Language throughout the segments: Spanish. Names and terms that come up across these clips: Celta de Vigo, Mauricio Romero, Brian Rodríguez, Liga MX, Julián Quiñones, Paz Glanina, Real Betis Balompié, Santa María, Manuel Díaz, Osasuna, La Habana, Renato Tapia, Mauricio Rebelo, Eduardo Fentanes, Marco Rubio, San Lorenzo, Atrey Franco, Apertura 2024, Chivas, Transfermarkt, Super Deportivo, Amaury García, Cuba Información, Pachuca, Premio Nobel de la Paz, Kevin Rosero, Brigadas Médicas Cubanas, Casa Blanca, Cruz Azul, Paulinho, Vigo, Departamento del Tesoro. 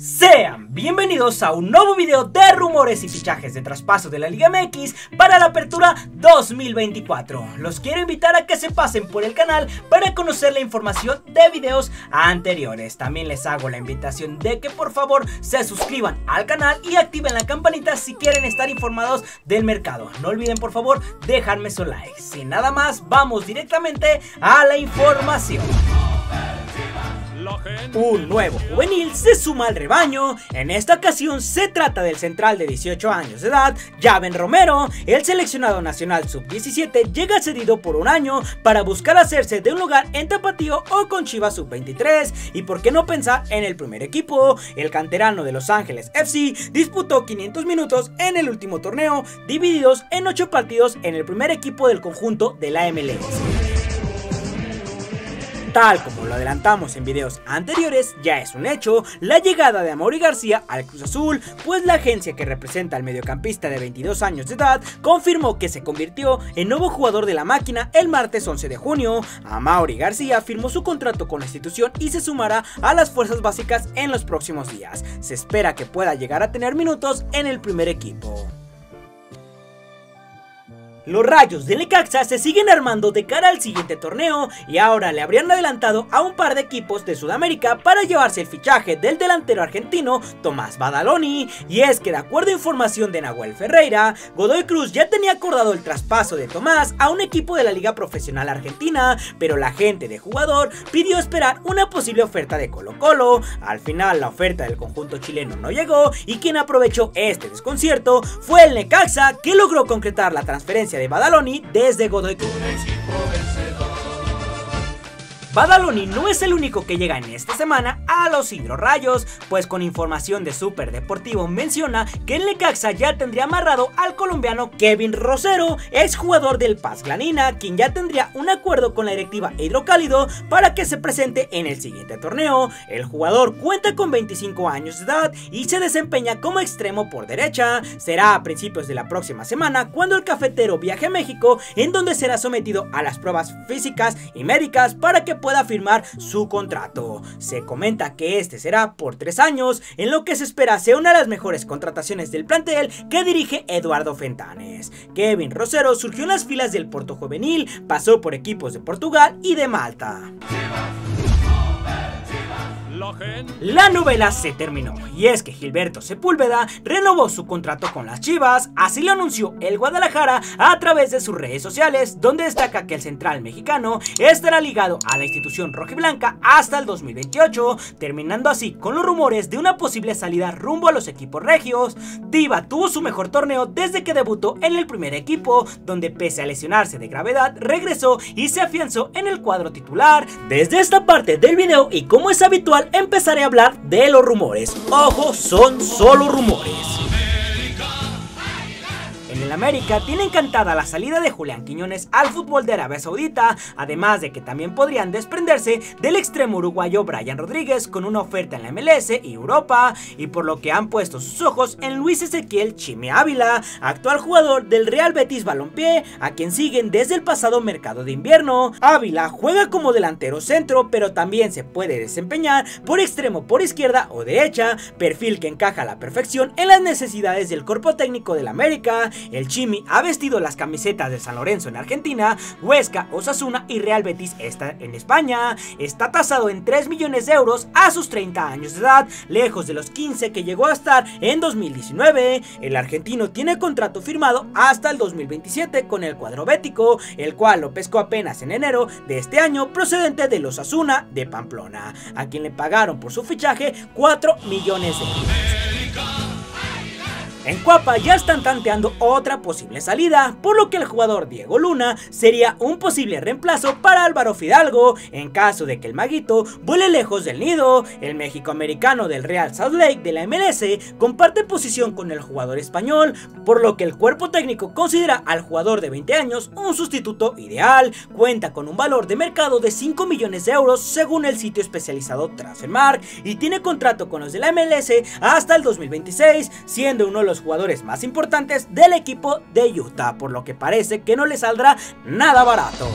Sean bienvenidos a un nuevo video de rumores y fichajes de traspaso de la Liga MX para la apertura 2024. Los quiero invitar a que se pasen por el canal para conocer la información de videos anteriores. También les hago la invitación de que por favor se suscriban al canal y activen la campanita si quieren estar informados del mercado. No olviden por favor dejarme su like. Sin nada más, vamos directamente a la información. Un nuevo juvenil se suma al rebaño. En esta ocasión se trata del central de 18 años de edad, Javen Romero. El seleccionado nacional sub-17 llega cedido por un año para buscar hacerse de un lugar en Tapatío o con Chivas sub-23 y por qué no pensar en el primer equipo. El canterano de Los Ángeles FC disputó 500 minutos en el último torneo, divididos en 8 partidos en el primer equipo del conjunto de la MLS. Tal como lo adelantamos en videos anteriores, ya es un hecho la llegada de Amaury García al Cruz Azul, pues la agencia que representa al mediocampista de 22 años de edad confirmó que se convirtió en nuevo jugador de la máquina el martes 11 de junio. Amaury García firmó su contrato con la institución y se sumará a las fuerzas básicas en los próximos días. Se espera que pueda llegar a tener minutos en el primer equipo. Los Rayos de Necaxa se siguen armando de cara al siguiente torneo y ahora le habrían adelantado a un par de equipos de Sudamérica para llevarse el fichaje del delantero argentino Tomás Badaloni. Y es que de acuerdo a información de Nahuel Ferreira, Godoy Cruz ya tenía acordado el traspaso de Tomás a un equipo de la Liga Profesional Argentina, pero la agente de jugador pidió esperar una posible oferta de Colo-Colo. Al final la oferta del conjunto chileno no llegó y quien aprovechó este desconcierto fue el Necaxa, que logró concretar la transferencia de Badaloni desde Godoy Cruz. Badaloni no es el único que llega en esta semana a los Hidrorrayos, pues con información de Super Deportivo menciona que el Necaxa ya tendría amarrado al colombiano Kevin Rosero, exjugador del Paz Glanina, quien ya tendría un acuerdo con la directiva Hidrocálido para que se presente en el siguiente torneo. El jugador cuenta con 25 años de edad y se desempeña como extremo por derecha. Será a principios de la próxima semana cuando el cafetero viaje a México, en donde será sometido a las pruebas físicas y médicas para que pueda firmar su contrato. Se comenta que este será por 3 años, en lo que se espera sea una de las mejores contrataciones del plantel que dirige Eduardo Fentanes. Kevin Rosero surgió en las filas del Porto Juvenil, pasó por equipos de Portugal y de Malta. La novela se terminó y es que Gilberto Sepúlveda renovó su contrato con las Chivas, así lo anunció el Guadalajara a través de sus redes sociales, donde destaca que el central mexicano estará ligado a la institución rojiblanca hasta el 2028, terminando así con los rumores de una posible salida rumbo a los equipos regios. Diva tuvo su mejor torneo desde que debutó en el primer equipo, donde pese a lesionarse de gravedad regresó y se afianzó en el cuadro titular. Desde esta parte del video, y como es habitual, empezaré a hablar de los rumores. Ojo, son solo rumores. En el América tiene encantada la salida de Julián Quiñones al fútbol de Arabia Saudita, además de que también podrían desprenderse del extremo uruguayo Brian Rodríguez con una oferta en la MLS y Europa, y por lo que han puesto sus ojos en Luis Ezequiel Chime Ávila, actual jugador del Real Betis Balompié, a quien siguen desde el pasado mercado de invierno. Ávila juega como delantero centro, pero también se puede desempeñar por extremo por izquierda o derecha, perfil que encaja a la perfección en las necesidades del cuerpo técnico del América. El Chimi ha vestido las camisetas de San Lorenzo en Argentina, Huesca, Osasuna y Real Betis en España. Está tasado en 3 millones de euros a sus 30 años de edad, lejos de los 15 que llegó a estar en 2019. El argentino tiene contrato firmado hasta el 2027 con el cuadro bético, el cual lo pescó apenas en enero de este año, procedente de los Osasuna de Pamplona, a quien le pagaron por su fichaje 4 millones de euros. En Cuapa ya están tanteando otra posible salida, por lo que el jugador Diego Luna sería un posible reemplazo para Álvaro Fidalgo, en caso de que el maguito vuele lejos del nido. El mexicoamericano del Real Salt Lake de la MLS comparte posición con el jugador español, por lo que el cuerpo técnico considera al jugador de 20 años un sustituto ideal. Cuenta con un valor de mercado de 5 millones de euros según el sitio especializado Transfermarkt y tiene contrato con los de la MLS hasta el 2026, siendo uno de los jugadores más importantes del equipo de Utah, por lo que parece que no le saldrá nada barato.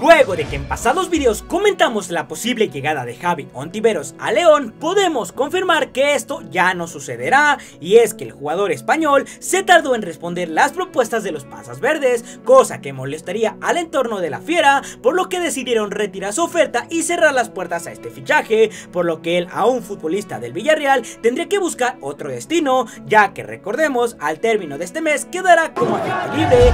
Luego de que en pasados videos comentamos la posible llegada de Javi Ontiveros a León, podemos confirmar que esto ya no sucederá, y es que el jugador español se tardó en responder las propuestas de los Pasas Verdes, cosa que molestaría al entorno de la Fiera, por lo que decidieron retirar su oferta y cerrar las puertas a este fichaje, por lo que él, a un futbolista del Villarreal, tendría que buscar otro destino, ya que recordemos, al término de este mes quedará como agente libre.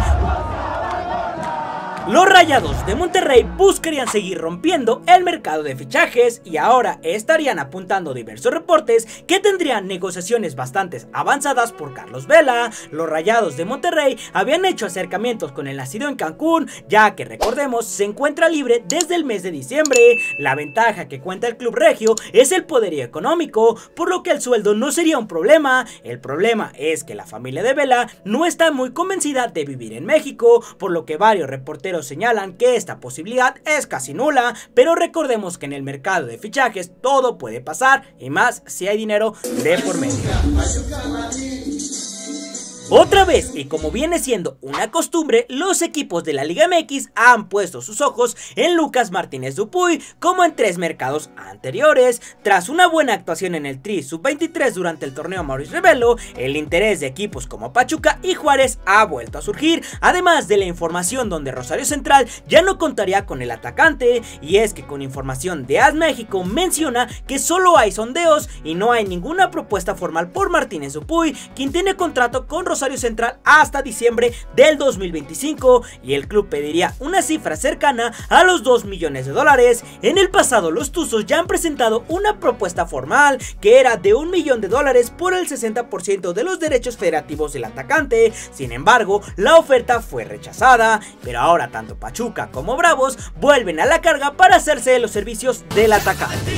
Los Rayados de Monterrey buscarían seguir rompiendo el mercado de fichajes y ahora estarían apuntando diversos reportes que tendrían negociaciones bastante avanzadas por Carlos Vela. Los Rayados de Monterrey habían hecho acercamientos con el nacido en Cancún, ya que recordemos se encuentra libre desde el mes de diciembre. La ventaja que cuenta el club regio es el poderío económico, por lo que el sueldo no sería un problema. El problema es que la familia de Vela no está muy convencida de vivir en México, por lo que varios reporteros señalan que esta posibilidad es casi nula, pero recordemos que en el mercado de fichajes todo puede pasar y más si hay dinero de por medio. Otra vez, y como viene siendo una costumbre, los equipos de la Liga MX han puesto sus ojos en Lucas Martínez Dupuy, como en tres mercados anteriores. Tras una buena actuación en el Tri Sub-23 durante el torneo Mauricio Rebelo, el interés de equipos como Pachuca y Juárez ha vuelto a surgir, además de la información donde Rosario Central ya no contaría con el atacante, y es que con información de AS México menciona que solo hay sondeos y no hay ninguna propuesta formal por Martínez Dupuy, quien tiene contrato con Rosario Central hasta diciembre del 2025 y el club pediría una cifra cercana a los $2 millones. En el pasado los Tuzos ya han presentado una propuesta formal que era de $1 millón por el 60% de los derechos federativos del atacante. Sin embargo, la oferta fue rechazada, pero ahora tanto Pachuca como Bravos vuelven a la carga para hacerse de los servicios del atacante.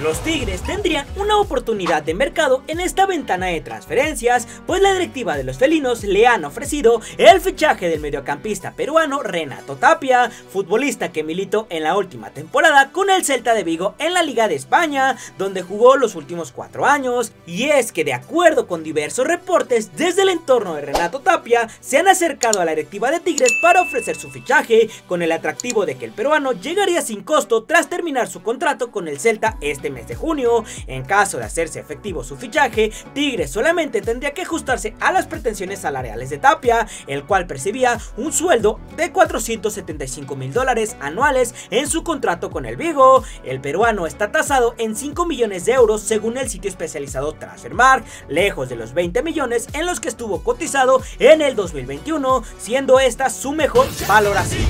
Los Tigres tendrían una oportunidad de mercado en esta ventana de transferencias, pues la directiva de los felinos le han ofrecido el fichaje del mediocampista peruano Renato Tapia, futbolista que militó en la última temporada con el Celta de Vigo en la Liga de España, donde jugó los últimos 4 años, y es que de acuerdo con diversos reportes desde el entorno de Renato Tapia, se han acercado a la directiva de Tigres para ofrecer su fichaje, con el atractivo de que el peruano llegaría sin costo tras terminar su contrato con el Celta este mes de junio. En caso de hacerse efectivo su fichaje, Tigres solamente tendría que ajustarse a las pretensiones salariales de Tapia, el cual percibía un sueldo de $475,000 anuales en su contrato con el Vigo. El peruano está tasado en $5 millones según el sitio especializado Transfermarkt, lejos de los 20 millones en los que estuvo cotizado en el 2021, siendo esta su mejor valoración.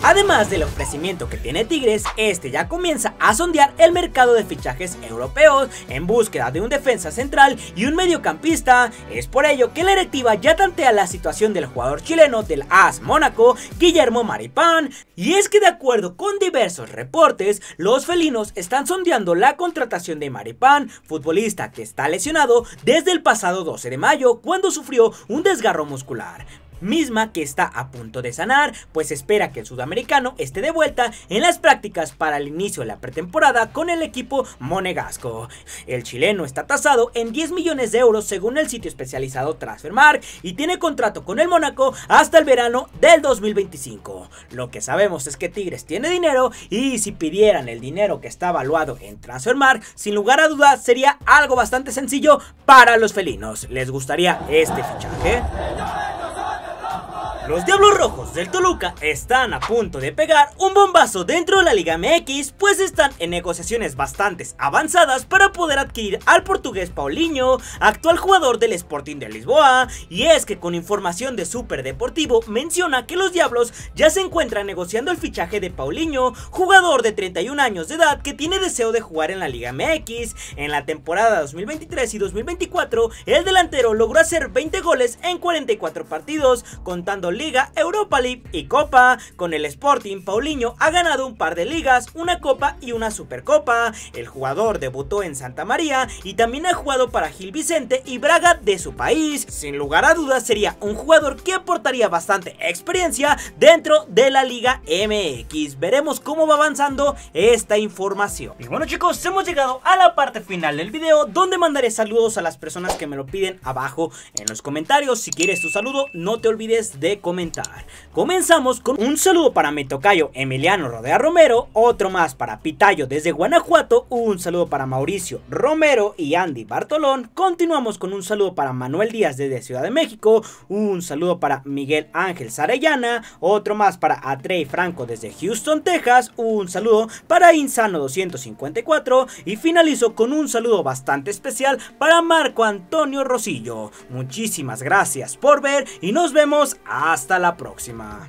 Además del ofrecimiento que tiene Tigres, este ya comienza a sondear el mercado de fichajes europeos en búsqueda de un defensa central y un mediocampista. Es por ello que la directiva ya tantea la situación del jugador chileno del AS Mónaco, Guillermo Maripán, y es que de acuerdo con diversos reportes, los felinos están sondeando la contratación de Maripán, futbolista que está lesionado desde el pasado 12 de mayo cuando sufrió un desgarro muscular, misma que está a punto de sanar, pues espera que el sudamericano esté de vuelta en las prácticas para el inicio de la pretemporada con el equipo monegasco. El chileno está tasado en $10 millones según el sitio especializado Transfermarkt y tiene contrato con el Mónaco hasta el verano del 2025. Lo que sabemos es que Tigres tiene dinero y si pidieran el dinero que está valuado en Transfermarkt, sin lugar a dudas sería algo bastante sencillo para los felinos. ¿Les gustaría este fichaje? Los Diablos Rojos del Toluca están a punto de pegar un bombazo dentro de la Liga MX, pues están en negociaciones bastante avanzadas para poder adquirir al portugués Paulinho, actual jugador del Sporting de Lisboa, y es que con información de Super Deportivo menciona que los Diablos ya se encuentran negociando el fichaje de Paulinho, jugador de 31 años de edad que tiene deseo de jugar en la Liga MX. En la temporada 2023 y 2024, el delantero logró hacer 20 goles en 44 partidos, contando Liga, Europa League y Copa. Con el Sporting, Paulinho ha ganado un par de ligas, una Copa y una Supercopa. El jugador debutó en Santa María y también ha jugado para Gil Vicente y Braga de su país. Sin lugar a dudas sería un jugador que aportaría bastante experiencia dentro de la Liga MX. Veremos cómo va avanzando esta información. Y bueno chicos, hemos llegado a la parte final del video, donde mandaré saludos a las personas que me lo piden abajo en los comentarios. Si quieres tu saludo, no te olvides de comentar. comentar. Comenzamos con un saludo para mi tocayo Emiliano Rodea Romero, otro más para Pitayo desde Guanajuato, un saludo para Mauricio Romero y Andy Bartolón. Continuamos con un saludo para Manuel Díaz desde Ciudad de México, un saludo para Miguel Ángel Sarellana, otro más para Atrey Franco desde Houston, Texas, un saludo para Insano 254 y finalizo con un saludo bastante especial para Marco Antonio Rosillo. Muchísimas gracias por ver y nos vemos hasta la próxima.